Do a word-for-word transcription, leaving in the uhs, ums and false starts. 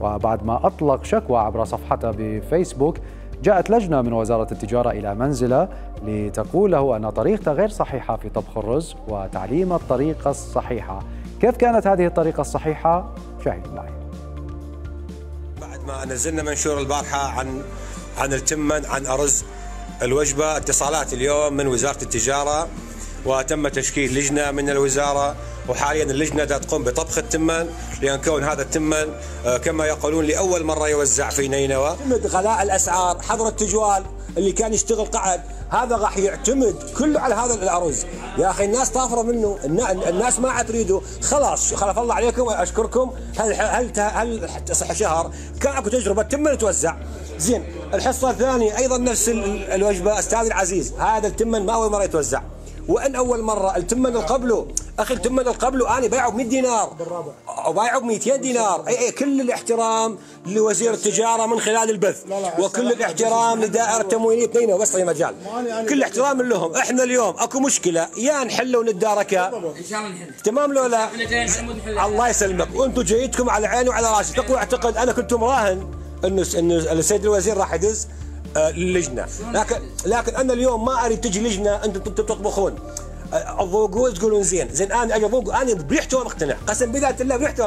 وبعد ما أطلق شكوى عبر صفحتها بفيسبوك، جاءت لجنة من وزارة التجارة إلى منزله لتقول له أن طريقته غير صحيحة في طبخ الرز وتعليمه الطريقة الصحيحة. كيف كانت هذه الطريقة الصحيحة؟ شاهد معي. بعد ما نزلنا منشور البارحة عن عن التمن عن أرز الوجبة، اتصالات اليوم من وزارة التجارة وتم تشكيل لجنة من الوزارة، وحاليا اللجنة تقوم بطبخ التمن، لأن كون هذا التمن كما يقولون لأول مرة يوزع في نينوى. يعتمد غلاء الأسعار، حظر التجوال اللي كان يشتغل قعد، هذا راح يعتمد كله على هذا الأرز. يا أخي الناس طافرة منه، الناس ما عاد تريده، خلاص خلف الله عليكم أشكركم. هل هل هل صح شهر كان اكو تجربة تمن توزع زين. الحصة الثانية أيضا نفس الوجبة أستاذي العزيز، هذا التمن ما أول مرة يتوزع، وان اول مره التمن اللي قبله اخي التمن اللي قبله انا بايعه ب مئة دينار وبايعه ب مئتين دينار. اي اي كل الاحترام لوزير التجاره من خلال البث، وكل الاحترام لدائره تموينيه نينوى بس يا مجال، كل الاحترام لهم. احنا اليوم اكو مشكله يا نحلها ونتداركها ان شاء الله نحلها، تمام لو لا؟ الله يسلمك، وانتم جايتكم على عيني وعلى راسي. تقوى اعتقد انا كنت مراهن انه انه السيد الوزير راح يدز اللجنه، لكن لكن انا اليوم ما اريد تجي لجنه انتم تطبخون، تذوقون تقولون زين، زين انا اجي اذوق انا بريحته مقتنع، قسم بذات الله بريحته.